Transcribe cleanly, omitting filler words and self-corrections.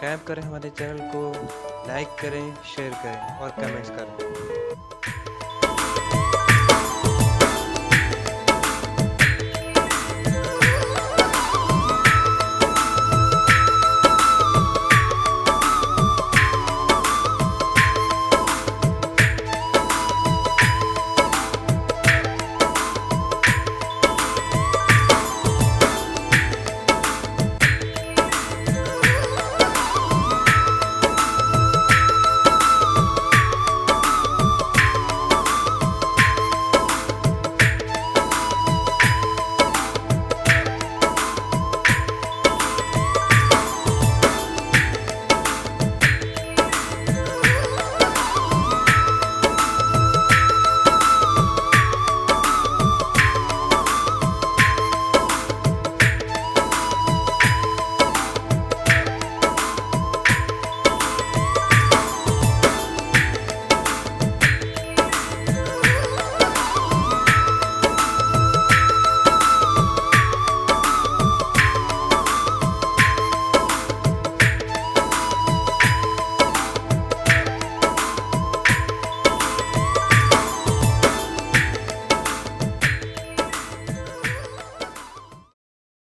Subscribe करें, हमारे channel को लाइक करें, शेयर करें और कमेंट्स करें।